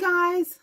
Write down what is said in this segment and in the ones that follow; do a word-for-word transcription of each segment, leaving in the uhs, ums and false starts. guys,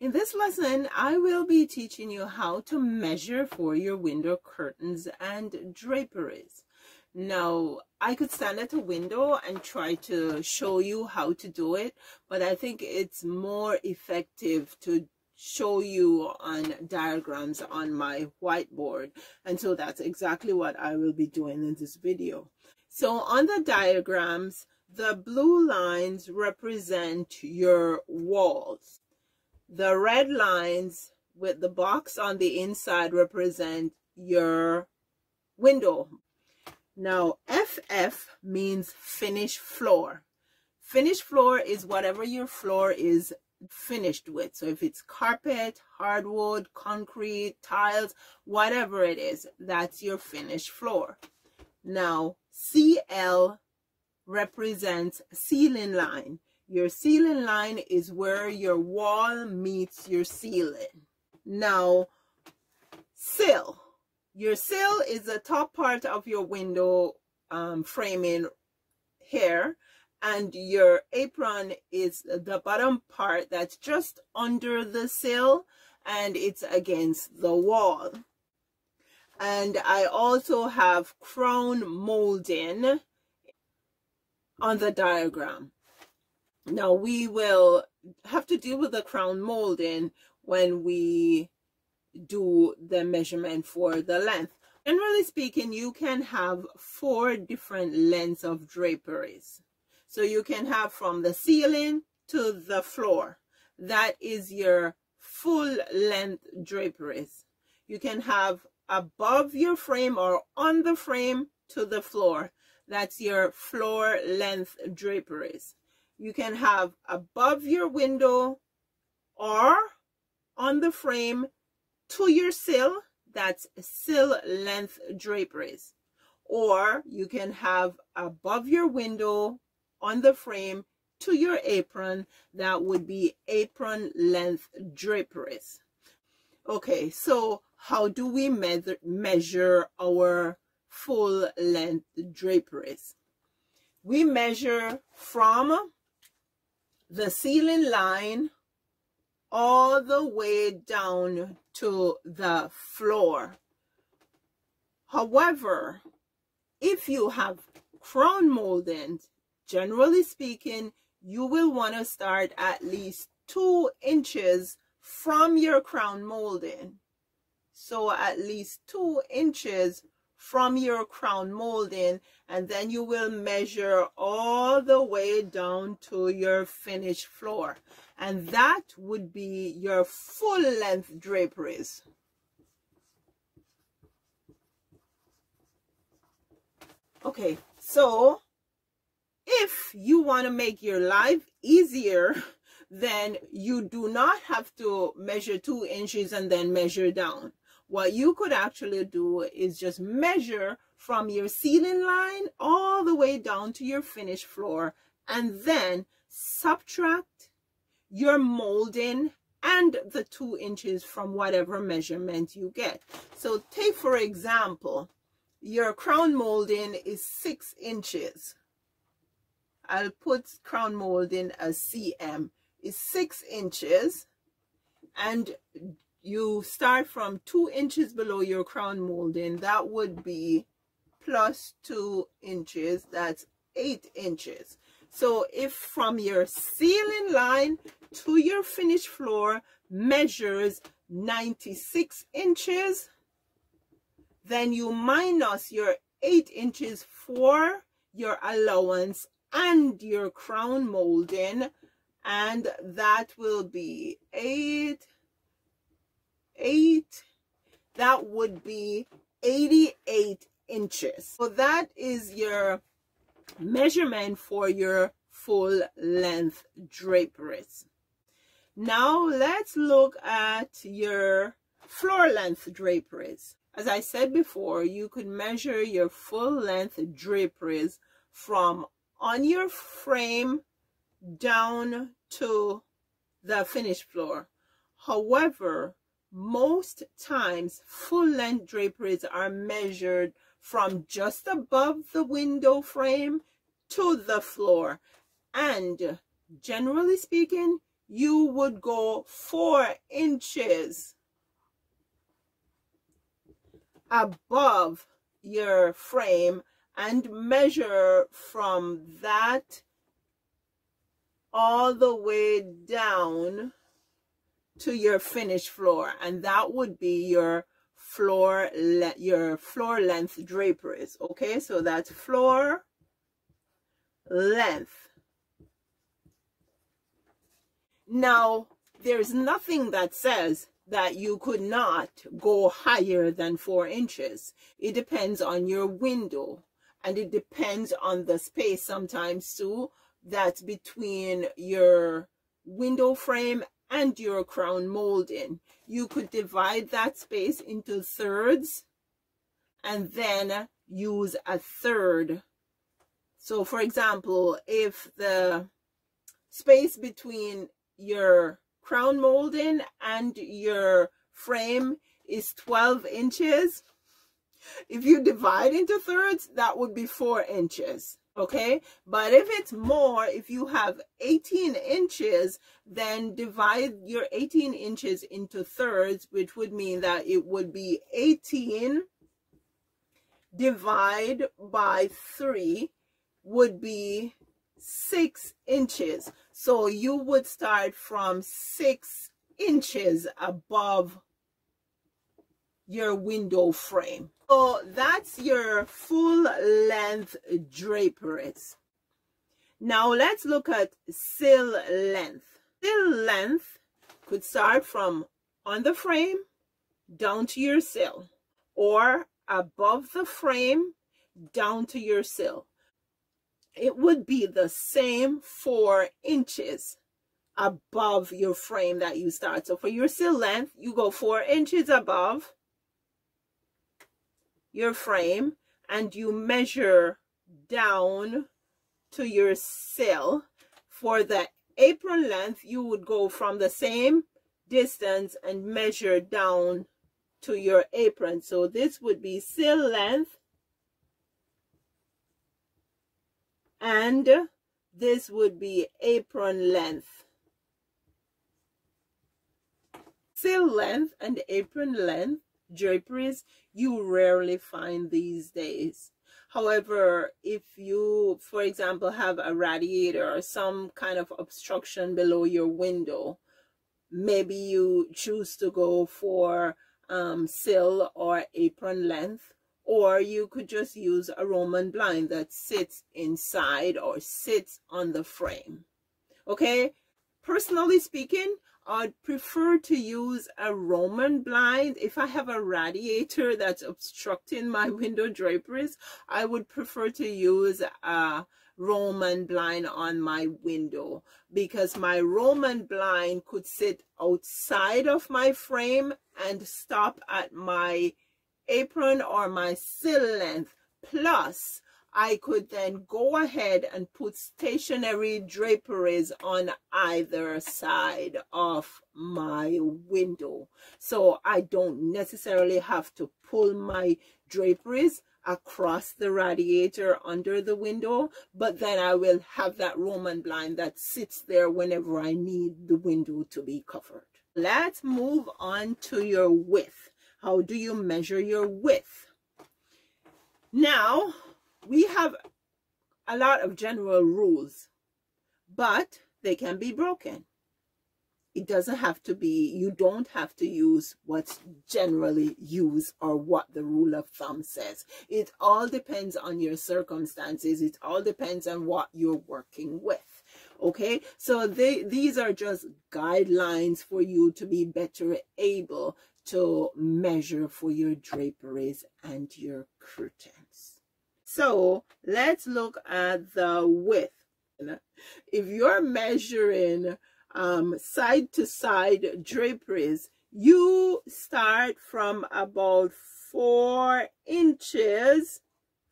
in this lesson I will be teaching you how to measure for your window curtains and draperies. Now, I could stand at a window and try to show you how to do it, but I think it's more effective to show you on diagrams on my whiteboard, and so that's exactly what I will be doing in this video. So on the diagrams, the blue lines represent your walls. The red lines with the box on the inside represent your window. Now, F F means finished floor. Finished floor is whatever your floor is finished with. So if it's carpet, hardwood, concrete, tiles, whatever it is, that's your finished floor. Now, C L represents ceiling line. Your ceiling line is where your wall meets your ceiling. Now, sill. Your sill is the top part of your window um, framing here, and your apron is the bottom part that's just under the sill, and it's against the wall. And I also have crown molding on the diagram. Now, we will have to deal with the crown molding when we do the measurement for the length. Generally speaking, you can have four different lengths of draperies. So you can have from the ceiling to the floor. That is your full length draperies. You can have above your frame or on the frame to the floor. That's your floor length draperies. You can have above your window or on the frame to your sill. That's sill length draperies. Or you can have above your window, on the frame, to your apron. That would be apron length draperies. Okay, so how do we me measure our full length draperies? We measure from the ceiling line all the way down to the floor. However, if you have crown molding, generally speaking, you will want to start at least two inches from your crown molding. So at least two inches from your crown molding, and then you will measure all the way down to your finished floor, and that would be your full length draperies. Okay, so if you want to make your life easier, then you do not have to measure two inches and then measure down. What you could actually do is just measure from your ceiling line all the way down to your finished floor, and then subtract your molding and the two inches from whatever measurement you get. So take, for example, your crown molding is six inches. I'll put crown molding as C M. It's six inches, and you start from two inches below your crown molding. That would be plus two inches. That's eight inches. So if from your ceiling line to your finished floor measures ninety-six inches, then you minus your eight inches for your allowance and your crown molding, and that will be eight. eight, that would be eighty-eight inches. So that is your measurement for your full length draperies. Now let's look at your floor length draperies. As I said before, you could measure your full length draperies from on your frame down to the finished floor. However, most times full length draperies are measured from just above the window frame to the floor, and generally speaking, you would go four inches above your frame and measure from that all the way down to your finished floor, and that would be your floor le your floor length draperies. Okay, so that's floor length. Now, there's nothing that says that you could not go higher than four inches. It depends on your window, and it depends on the space sometimes too that's between your window frame and your crown molding. You could divide that space into thirds and then use a third. So for example, if the space between your crown molding and your frame is twelve inches, if you divide into thirds, that would be four inches. Okay, but if it's more, if you have eighteen inches, then divide your eighteen inches into thirds, which would mean that it would be eighteen divide by three would be six inches. So you would start from six inches above your window frame. So that's your full length draperies. Now let's look at sill length. Sill length could start from on the frame down to your sill, or above the frame down to your sill. It would be the same four inches above your frame that you start. So for your sill length, you go four inches above your frame and you measure down to your sill. For the apron length, you would go from the same distance and measure down to your apron. So this would be sill length, and this would be apron length. Sill length and apron length draperies you rarely find these days. However, if you, for example, have a radiator or some kind of obstruction below your window, maybe you choose to go for um, sill or apron length, or you could just use a Roman blind that sits inside or sits on the frame. Okay, personally speaking, I'd prefer to use a Roman blind. If I have a radiator that's obstructing my window draperies, I would prefer to use a Roman blind on my window, because my Roman blind could sit outside of my frame and stop at my apron or my sill length. Plus, I could then go ahead and put stationary draperies on either side of my window. So I don't necessarily have to pull my draperies across the radiator under the window, but then I will have that Roman blind that sits there whenever I need the window to be covered. Let's move on to your width. How do you measure your width? Now, we have a lot of general rules, but they can be broken. It doesn't have to be, you don't have to use what's generally used or what the rule of thumb says. It all depends on your circumstances. It all depends on what you're working with. Okay, so they, these are just guidelines for you to be better able to measure for your draperies and your curtains. So let's look at the width. If you're measuring um, side to side draperies, you start from about four inches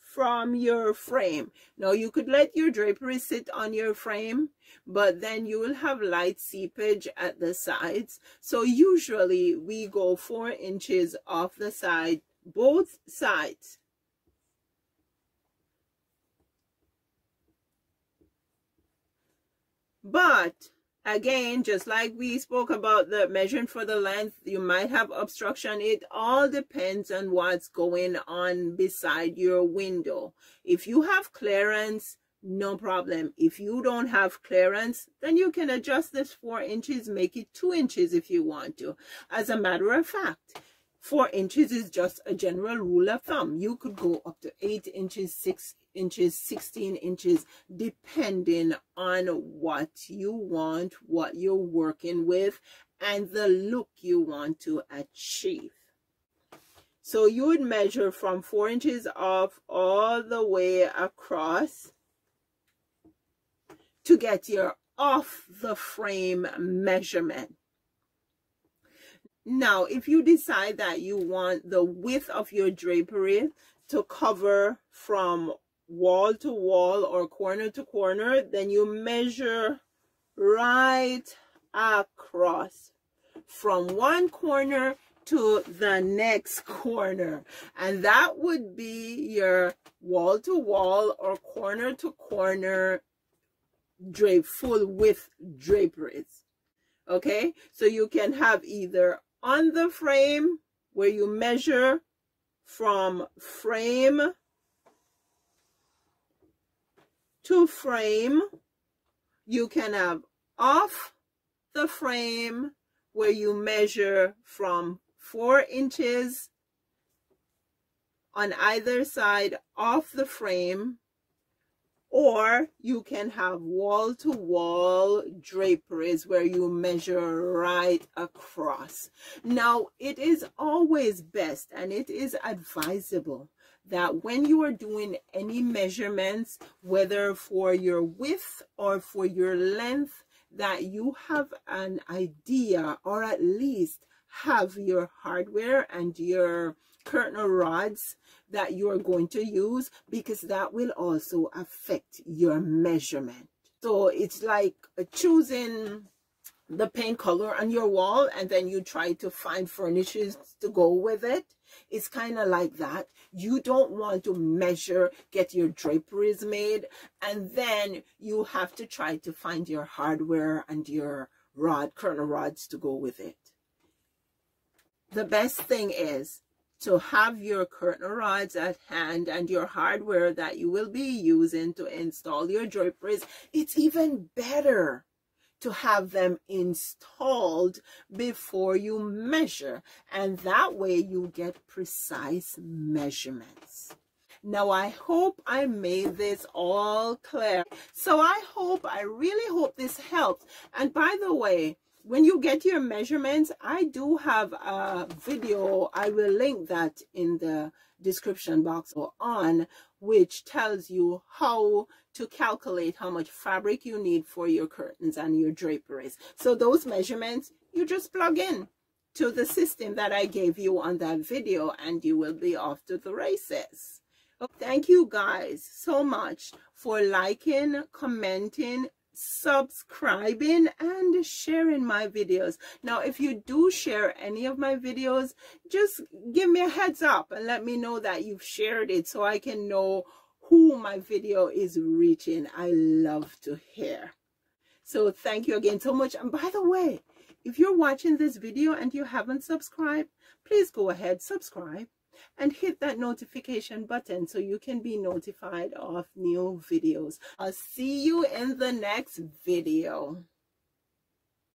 from your frame. Now, you could let your drapery sit on your frame, but then you will have light seepage at the sides. So usually we go four inches off the side, both sides. But Again, just like we spoke about the measuring for the length, you might have obstruction. It all depends on what's going on beside your window. If you have clearance, no problem. If you don't have clearance, then you can adjust this four inches, make it two inches if you want to. As a matter of fact, four inches is just a general rule of thumb. You could go up to eight inches, six inches, sixteen inches, depending on what you want, what you're working with, and the look you want to achieve. So you would measure from four inches off all the way across to get your off the frame measurement. Now, if you decide that you want the width of your drapery to cover from wall to wall or corner to corner, then you measure right across from one corner to the next corner, and that would be your wall to wall or corner to corner drape, full width draperies. Okay, so you can have either on the frame, where you measure from frame to frame. You can have off the frame, where you measure from four inches on either side off the frame. Or you can have wall-to-wall draperies where you measure right across. Now, it is always best and it is advisable that when you are doing any measurements, whether for your width or for your length, that you have an idea, or at least have your hardware and your curtain rods that you're going to use, because that will also affect your measurement. So it's like choosing the paint color on your wall and then you try to find furnishings to go with it. It's kind of like that. You don't want to measure, get your draperies made, and then you have to try to find your hardware and your rod, curtain rods to go with it. The best thing is to have your curtain rods at hand and your hardware that you will be using to install your draperies. It's even better to have them installed before you measure, and that way you get precise measurements. Now, I hope I made this all clear. So I hope, I really hope this helps. And by the way, when you get your measurements, I do have a video, I will link that in the description box or on, which tells you how to calculate how much fabric you need for your curtains and your draperies. So those measurements, you just plug in to the system that I gave you on that video and you will be off to the races. Thank you guys so much for liking, commenting, subscribing and sharing my videos. Now, if you do share any of my videos, just give me a heads up and let me know that you've shared it so I can know who my video is reaching. I love to hear. So thank you again so much. And by the way, if you're watching this video and you haven't subscribed, please go ahead, subscribe and hit that notification button so you can be notified of new videos. I'll see you in the next video.